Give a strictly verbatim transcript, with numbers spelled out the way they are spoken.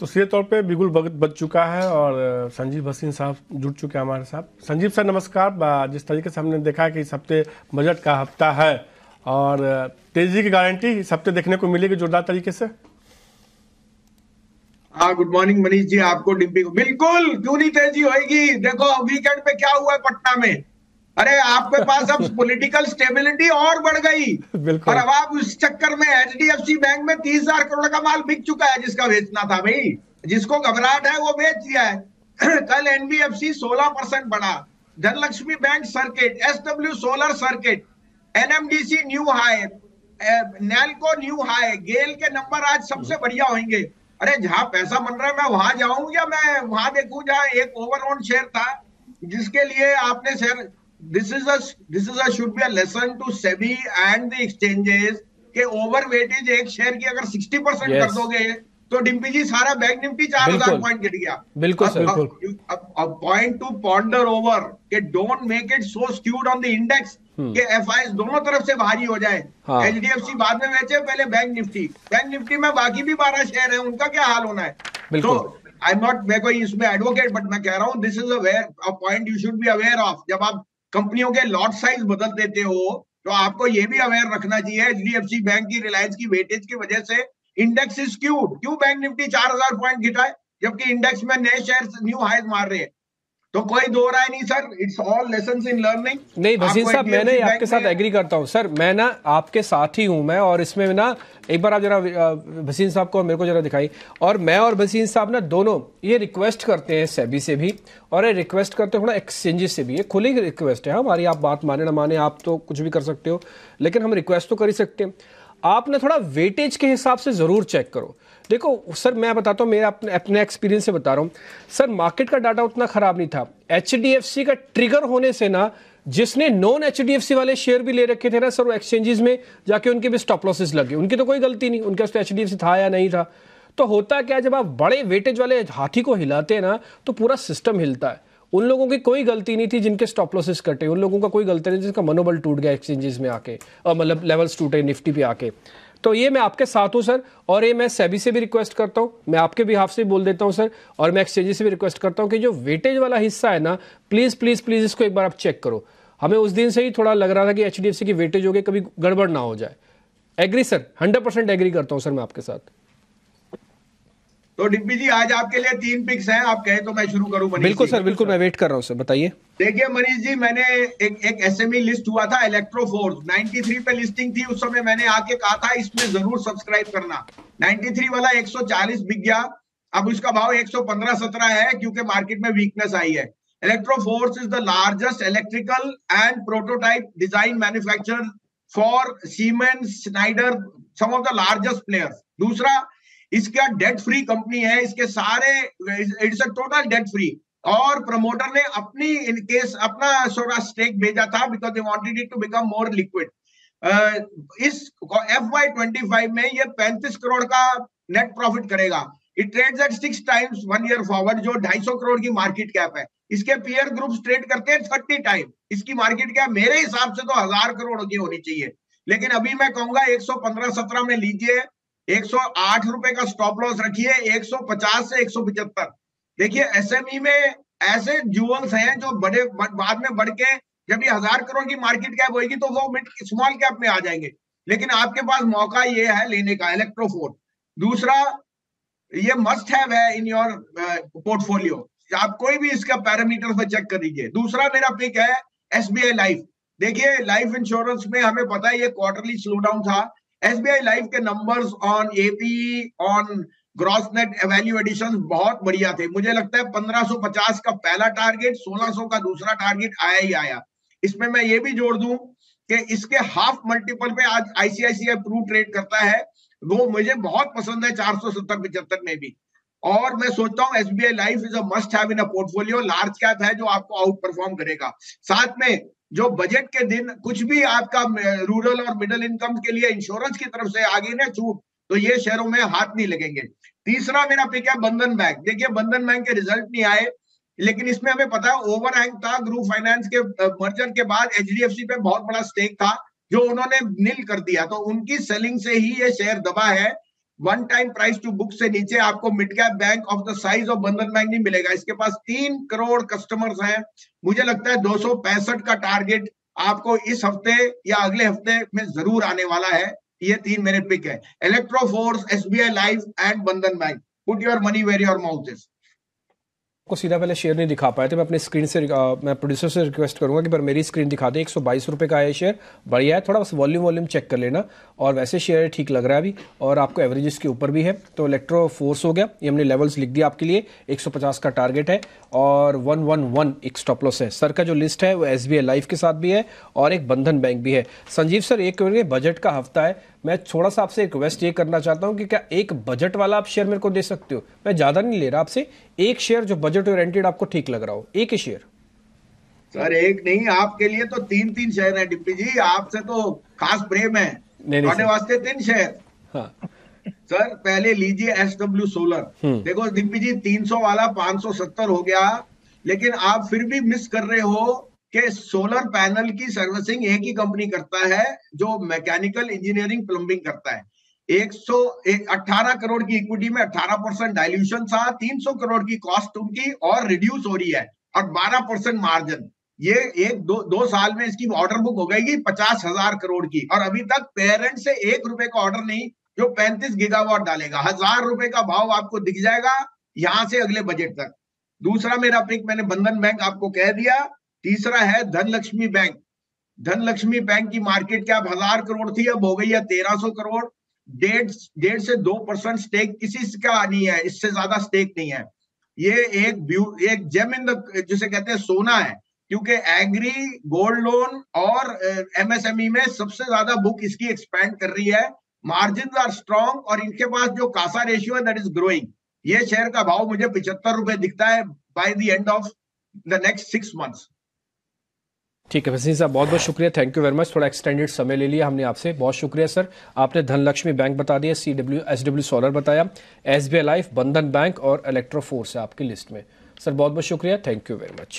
तो सीधे तौर पे बिल्कुल बच चुका है और संजीव भसीन साहब जुड़ चुके हैं हमारे साथ। संजीव सर नमस्कार। जिस तरीके से हमने देखा कि इस हफ्ते बजट का हफ्ता है और तेजी की गारंटी इस हफ्ते देखने को मिलेगी जोरदार तरीके से। हाँ, गुड मॉर्निंग मनीष जी, आपको डिम्पी को। बिल्कुल, क्यों नहीं तेजी होगी। देखो वीकेंड पे क्या हुआ पटना में। अरे आपके पास अब पॉलिटिकल स्टेबिलिटी और बढ़ गई और अब आप उस चक्कर में एचडीएफसी बैंक में तीस हजार करोड़ का माल बिक चुका है, जिसका बेचना था भाई, जिसको घबराहट है वो बेच दिया है। कल एनबीएफसी सोलह परसेंट बढ़ा, Dhanlaxmi bank circuit, SW solar circuit, NMDC new high, Nalco new high, GAIL के नंबर आज सबसे बढ़िया होंगे। अरे जहाँ पैसा बन रहा है मैं वहां जाऊं या मैं वहां देखूं जहाँ एक ओवरऑन शेयर था जिसके लिए आपने share. This is a this is a should be a lesson to SEBI and the exchanges के overweightage एक शेयर की अगर साठ परसेंट yes. कर दोगे तो डिम्पी जी सारा बैंक निफ्टी चार हजार पॉइंट गिर गया। बिल्कुल अब, बिल्कुल अब अब पॉइंट टू पॉन्डर ओवर के don't make it so skewed on the index के एफआई दोनों तरफ से भारी हो जाए। एच डी एफ सी बाद में बेचे, पहले बैंक निफ्टी। बैंक निफ्टी में बाकी भी बारह शेयर है, उनका क्या हाल होना है। तो आई एम नॉट मैं कोई इसमें एडवोकेट बट मैं कह रहा हूँ this is a point you should be aware of. जब आप कंपनियों के लॉट साइज बदल देते हो तो आपको ये भी अवेयर रखना चाहिए एचडीएफसी बैंक की रिलायंस की वेटेज की वजह से इंडेक्स इज स्क्यूड। क्यों बैंक निफ्टी चार हजार पॉइंट गिरा है जबकि इंडेक्स में नए शेयर्स न्यू हाईज मार रहे हैं। तो कोई दो राय नहीं sir, it's all lessons in learning. नहीं भसीन साहब, मैं ना आपके साथ एग्री करता हूं सर, मैं ना आपके साथ ही हूं मैं। और इसमें ना एक बार आप जरा भसीन साहब को और मेरे को जरा दिखाई, और मैं और भसीन साहब ना दोनों ये रिक्वेस्ट करते हैं सेबी से भी और ये रिक्वेस्ट करते हैं थोड़ा एक्सचेंजेस से भी। ये खुली रिक्वेस्ट है हमारी, आप बात माने ना माने, आप तो कुछ भी कर सकते हो लेकिन हम रिक्वेस्ट तो कर ही सकते हैं। आप ना थोड़ा वेटेज के हिसाब से ज़रूर चेक करो। देखो सर मैं बताता हूँ, मेरा अपने अपने एक्सपीरियंस से बता रहा हूँ सर, मार्केट का डाटा उतना ख़राब नहीं था। एचडीएफसी का ट्रिगर होने से ना जिसने नॉन एचडीएफसी वाले शेयर भी ले रखे थे ना सर, वो एक्सचेंजेस में जाके उनके भी स्टॉप लॉसेस लगे। उनकी तो कोई गलती नहीं, उनके उसमें एचडीएफसी था या नहीं था। तो होता क्या, जब आप बड़े वेटेज वाले हाथी को हिलाते हैं ना तो पूरा सिस्टम हिलता है। उन लोगों की कोई गलती नहीं थी जिनके स्टॉप लॉसेस कटे, उन लोगों का कोई गलती नहीं जिसका मनोबल टूट गया एक्सचेंजेस में आके, और मतलब लेवल्स टूटे निफ्टी पे आके। तो ये मैं आपके साथ हूँ सर, और ये मैं सेबी से भी रिक्वेस्ट करता हूँ, मैं आपके बिहाफ से बोल देता हूँ सर, और मैं एक्सचेंजेस से भी रिक्वेस्ट करता हूँ कि जो वेटेज वाला हिस्सा है ना प्लीज़ प्लीज़ प्लीज़ इसको एक बार आप चेक करो। हमें उस दिन से ही थोड़ा लग रहा था कि एच डी एफ सी की वेटेज हो गई, कभी गड़बड़ ना हो जाए। Agree sir, hundred percent agree करता हूँ सर मैं आपके साथ। तो डिम्पी जी आज आपके लिए तीन पिक्स हैं, आप कहें तो मैं शुरू करूं मनीष। बिल्कुल सर, बिल्कुल मैं वेट कर रहा हूं सर, बताइए। देखिए मनीष जी, मैंने एक एक एसएमई लिस्ट हुआ था इलेक्ट्रोफोर्स तिरानवे पे लिस्टिंग थी उस समय, मैंने आके कहा था इसमें जरूर सब्सक्राइब करना। तिरानवे वाला एक सौ चालीस बिक गया, अब उसका भाव एक सौ पंद्रह सत्रह है क्योंकि मार्केट में वीकनेस आई है। Electroforce is the largest electrical and prototype design manufacturer for Siemens, Schneider, some of the largest players. दूसरा, इसका डेट फ्री कंपनी है, इसके सारे इट्स टोटल डेट फ्री, और प्रमोटर ने अपनी इनकेस अपना सोरा स्टेक भेजा था because they wanted it to become more liquid. इस एफ वाई ट्वेंटी फाइव में ये पैंतीस करोड़ का नेट प्रॉफिट करेगा। It trades at six times one year forward, जो ढाई सौ करोड़ की मार्केट कैप है। इसके पीयर ग्रुप्स ट्रेड करते हैं थर्टी टाइम। इसकी मार्केट कैप मेरे हिसाब से तो हजार करोड़ की होनी चाहिए, लेकिन अभी मैं कहूंगा एक सौ पंद्रह सत्रह में लीजिए, एक सौ आठ रुपए का स्टॉप लॉस रखिए, एक सौ पचास से एक सौ पचहत्तर। देखिए एसएमई में ऐसे ज्यूअल्स हैं जो बड़े बाद में बढ़ के जब ये हजार करोड़ की मार्केट कैप होगी तो वो मिड स्मॉल कैप में आ जाएंगे, लेकिन आपके पास मौका ये है लेने का इलेक्ट्रोफोर्स। दूसरा, ये मस्ट हैव है इन योर पोर्टफोलियो, आप कोई भी इसका पैरामीटर पर चेक कर लीजिए। दूसरा मेरा पिक है एसबीआई लाइफ। देखिए लाइफ इंश्योरेंस में हमें पता है ये क्वार्टरली स्लो डाउन था। एसबीआई लाइफ के numbers on AP on gross net value addition बहुत बढ़िया थे। मुझे लगता है पंद्रह सौ पचास का पहला टारगेट, सोलह सौ का दूसरा टारगेट आया ही आया। इसमें मैं ये भी जोड़ दूं कि इसके हाफ मल्टीपल पे आज आईसीआईसीआई प्रू ट्रेड करता है, वो मुझे बहुत पसंद है चार सौ सत्तर पचहत्तर में भी। और मैं सोचता हूँ SBI life is a must have in a portfolio, large cap है जो आपको आउट परफॉर्म करेगा। साथ में जो बजट के दिन कुछ भी आपका रूरल और मिडिल इनकम के लिए इंश्योरेंस की तरफ से आगे ना छूट, तो ये शेयरों में हाथ नहीं लगेंगे। तीसरा मेरा पिक है बंधन बैंक। देखिए बंधन बैंक के रिजल्ट नहीं आए, लेकिन इसमें हमें पता है ओवरहैंग था ग्रुप फाइनेंस के मर्जर के बाद, एचडीएफसी पे बहुत बड़ा स्टेक था जो उन्होंने नील कर दिया, तो उनकी सेलिंग से ही ये शेयर दबा है। One time price to book से नीचे आपको mid cap bank of the size of Bandhan bank नहीं मिलेगा। इसके पास तीन करोड़ कस्टमर्स हैं। मुझे लगता है दो सौ पैंसठ का टारगेट आपको इस हफ्ते या अगले हफ्ते में जरूर आने वाला है। ये तीन मेरे पिक है, Electroforce, SBI life and Bandhan bank. Put your money where your mouth is. को सीधा पहले शेयर नहीं दिखा पाए थे, मैं अपने स्क्रीन से आ, मैं प्रोड्यूसर से रिक्वेस्ट करूंगा कि पर मेरी स्क्रीन दिखा दे। एक सौ बाईस रुपये का है शेयर, बढ़िया है। थोड़ा बस वॉल्यूम वॉल्यूम चेक कर लेना, और वैसे शेयर ठीक लग रहा है अभी, और आपको एवरेजेस के ऊपर भी है। तो इलेक्ट्रो फोर्स हो गया, ये हमने लेवल्स लिख दिया आपके लिए। एक सौ पचास का टारगेट है और वन वन वन एक स्टॉप लॉस है। सर का जो लिस्ट है वो एस बी आई लाइफ के साथ भी है और एक बंधन बैंक भी है। संजीव सर, एक बजट का हफ्ता है, मैं थोड़ा सा आपसे रिक्वेस्ट ये करना चाहता हूँ कि क्या एक बजट वाला आप शेयर मेरे को दे सकते हो? मैं ज़्यादा नहीं ले रहा आपसे, एक शेयर जो बजट ओरिएंटेड आपको ठीक लग रहा हो, एक ही शेयर। सर एक नहीं, आपके लिए तो तीन तीन शेयर है डिप्टी जी, आपसे तो खास प्रेम है। नहीं, नहीं, वास्ते तीन शेयर। हाँ सर, पहले लीजिए एस डब्ल्यू सोलर। देखो डिप्टी जी, तीन सौ वाला पांच सौ सत्तर हो गया, लेकिन आप फिर भी मिस कर रहे हो कि सोलर पैनल की सर्विसिंग एक ही कंपनी करता है जो मैकेनिकल इंजीनियरिंग प्लम्बिंग करता है। एक सौ अट्ठारह करोड़ की इक्विटी में अठारह परसेंट डाइल्यूशन था, तीन सौ करोड़ की कॉस्ट उनकी और रिड्यूस हो रही है, और बारह परसेंट मार्जिन। ये एक दो दो साल में इसकी ऑर्डर बुक हो गई पचास हजार करोड़ की, और अभी तक पेरेंट से एक रुपए का ऑर्डर नहीं जो पैंतीस गीगावाट डालेगा। हजार रुपए का भाव आपको दिख जाएगा यहाँ से अगले बजट तक। दूसरा मेरा पिक मैंने बंधन बैंक आपको कह दिया। तीसरा है धनलक्ष्मी बैंक। धनलक्ष्मी बैंक की मार्केट कैप हजार करोड़ थी, अब हो गई है तेरह सौ करोड़। डेढ़ डेढ़ से दो परसेंट स्टेक किसी का नहीं है, इससे ज्यादा स्टेक नहीं है। ये एक एक जेम इन द, जिसे कहते हैं सोना है, क्योंकि एग्री गोल्ड लोन और एमएसएमई में सबसे ज्यादा बुक इसकी एक्सपैंड कर रही है। मार्जिन आर स्ट्रॉन्ग और इनके पास जो कासा रेशियो है दैट इज ग्रोइंग। ये शेयर का भाव मुझे पिछहत्तर रुपए दिखता है by the end of the next six months. ठीक है भसीन साहब, बहुत बहुत शुक्रिया, थैंक यू वेरी मच। थोड़ा एक्सटेंडेड समय ले लिया हमने आपसे, बहुत शुक्रिया सर। आपने धनलक्ष्मी बैंक बता दिया, C W S W solar बताया, S B I life, Bandhan bank और इलेक्ट्रोफोर्स है आपकी लिस्ट में। सर बहुत बहुत शुक्रिया, थैंक यू वेरी मच।